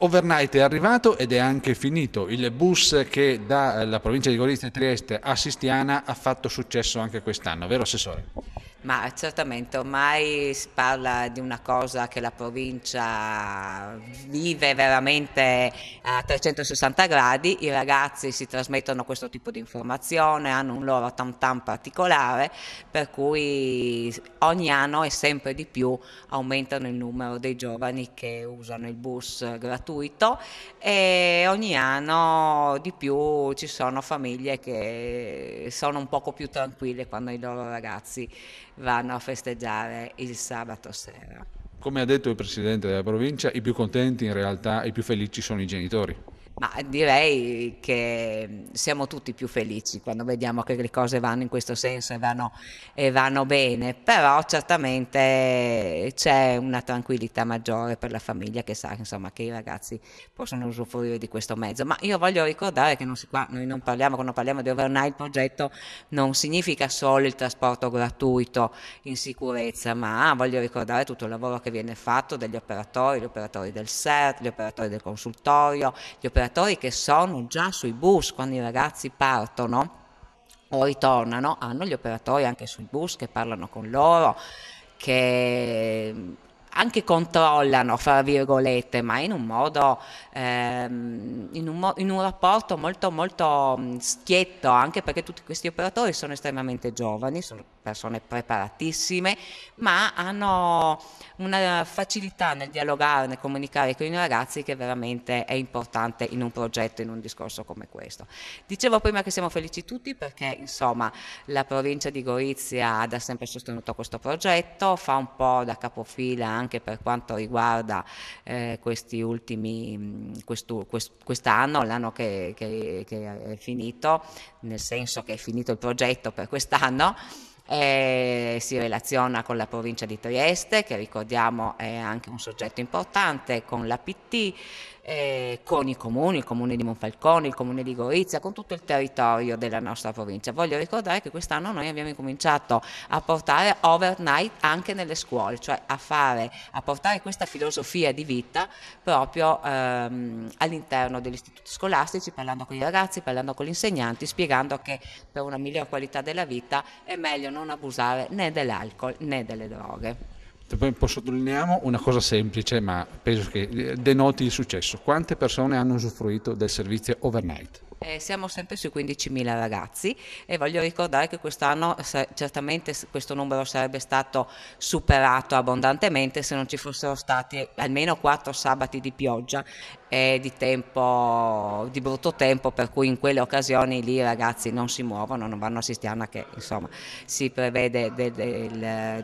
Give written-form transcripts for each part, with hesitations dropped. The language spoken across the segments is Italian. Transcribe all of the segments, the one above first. Overnight è arrivato ed è anche finito, il bus che dalla provincia di Gorizia e Trieste a Sistiana ha fatto successo anche quest'anno, vero Assessore? Ma certamente, ormai si parla di una cosa che la provincia vive veramente a 360 gradi, i ragazzi si trasmettono questo tipo di informazione, hanno un loro tam tam particolare, per cui ogni anno e sempre di più aumentano il numero dei giovani che usano il bus gratuito e ogni anno di più ci sono famiglie che sono un poco più tranquille quando i loro ragazzi vanno a festeggiare il sabato sera. Come ha detto il Presidente della provincia, i più contenti in realtà, i più felici sono i genitori. Ma direi che siamo tutti più felici quando vediamo che le cose vanno in questo senso e vanno bene, però certamente c'è una tranquillità maggiore per la famiglia che sa, insomma, che i ragazzi possono usufruire di questo mezzo. Ma io voglio ricordare che quando parliamo di Overnight, il progetto non significa solo il trasporto gratuito in sicurezza, ma voglio ricordare tutto il lavoro che viene fatto dagli operatori, gli operatori del SERT, gli operatori del consultorio, gli operatori che sono già sui bus quando i ragazzi partono o ritornano, hanno gli operatori anche sui bus che parlano con loro, che anche controllano, fra virgolette, ma in un modo, in un rapporto molto, molto schietto, anche perché tutti questi operatori sono estremamente giovani, sono persone preparatissime, ma hanno una facilità nel dialogare, nel comunicare con i ragazzi che veramente è importante in un progetto, in un discorso come questo. Dicevo prima che siamo felici tutti perché, insomma, la provincia di Gorizia ha da sempre sostenuto questo progetto, fa un po' da capofila anche per quanto riguarda quest'anno, l'anno che è finito, nel senso che è finito il progetto per quest'anno. Si relaziona con la provincia di Trieste, che ricordiamo è anche un soggetto importante, con la PT, con i comuni, il comune di Monfalcone, il comune di Gorizia, con tutto il territorio della nostra provincia. Voglio ricordare che quest'anno noi abbiamo incominciato a portare Overnight anche nelle scuole, cioè a portare questa filosofia di vita proprio all'interno degli istituti scolastici, parlando con i ragazzi, parlando con gli insegnanti, spiegando che per una migliore qualità della vita è meglio non abusare né dell'alcol né delle droghe. Sottolineiamo una cosa semplice, ma penso che denoti il successo. Quante persone hanno usufruito del servizio Overnight? Siamo sempre sui 15.000 ragazzi e voglio ricordare che quest'anno certamente questo numero sarebbe stato superato abbondantemente se non ci fossero stati almeno 4 sabati di pioggia e di brutto tempo, per cui in quelle occasioni lì i ragazzi non si muovono, non vanno a Sistiana, che insomma si prevede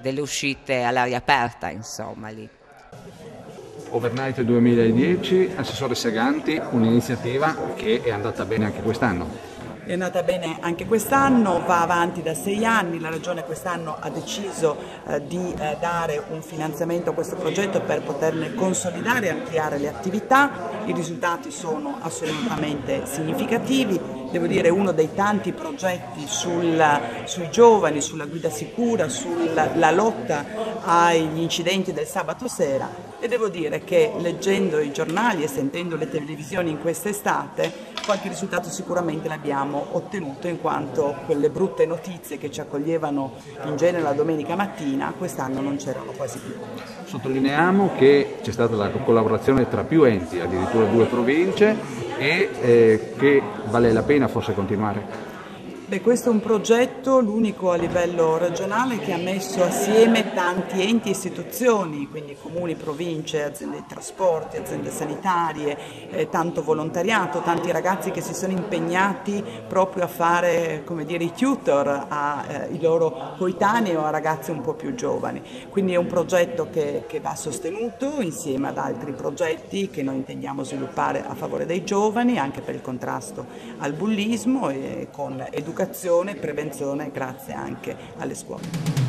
delle uscite all'aria aperta, insomma, lì. Overnight 2010, Assessore Seganti, un'iniziativa che è andata bene anche quest'anno. È andata bene anche quest'anno, va avanti da 6 anni, la Regione quest'anno ha deciso di dare un finanziamento a questo progetto per poterne consolidare e ampliare le attività, i risultati sono assolutamente significativi, devo dire uno dei tanti progetti sui giovani, sulla guida sicura, sulla lotta agli incidenti del sabato sera. E devo dire che leggendo i giornali e sentendo le televisioni in quest'estate, qualche risultato sicuramente l'abbiamo ottenuto, in quanto quelle brutte notizie che ci accoglievano in genere la domenica mattina, quest'anno non c'erano quasi più. Sottolineiamo che c'è stata la collaborazione tra più enti, addirittura 2 province, e che vale la pena forse continuare. Beh, questo è un progetto, l'unico a livello regionale, che ha messo assieme tanti enti e istituzioni, quindi comuni, province, aziende di trasporti, aziende sanitarie, tanto volontariato, tanti ragazzi che si sono impegnati proprio a fare, come dire, i tutor ai loro coetanei o a ragazzi un po' più giovani. Quindi è un progetto che va sostenuto insieme ad altri progetti che noi intendiamo sviluppare a favore dei giovani, anche per il contrasto al bullismo e con educazione e prevenzione grazie anche alle scuole.